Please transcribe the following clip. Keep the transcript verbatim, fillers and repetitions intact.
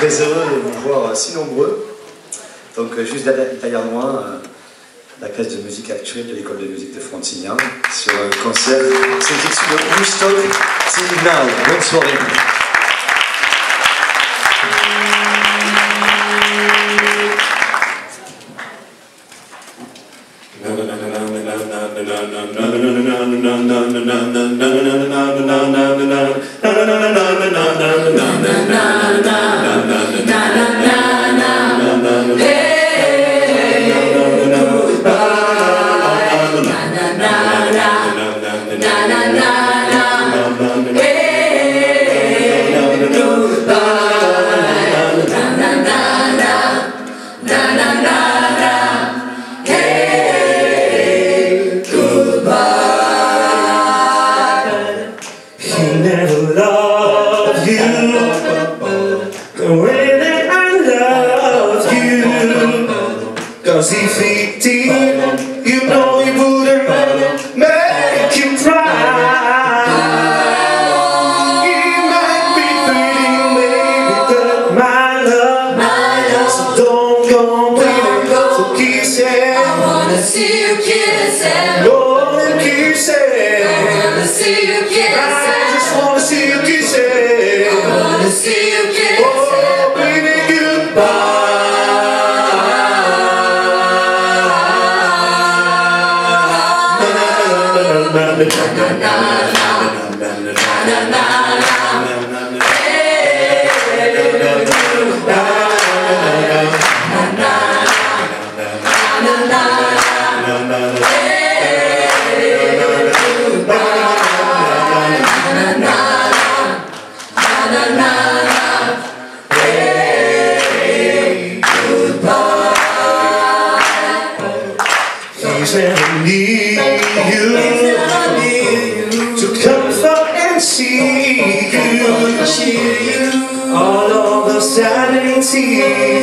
très heureux de vous voir si nombreux. Donc juste à Yarnoua, la classe de musique actuelle de l'école de musique de Frontignan, sur le concert, c'est issu de Woodstock till now. Bonne soirée. Cause if he did, you know he wouldn't make you cry. He might be feeling maybe that my love, so don't complain, so kiss it. I wanna see you kiss it. Don't kiss it. I wanna see you kiss it. I just wanna see you kiss it. I wanna see you kiss it. Oh baby, goodbye. Na na na na na na na hey na na na na na hey na na na. I need you to comfort and see you all of the sad and tears.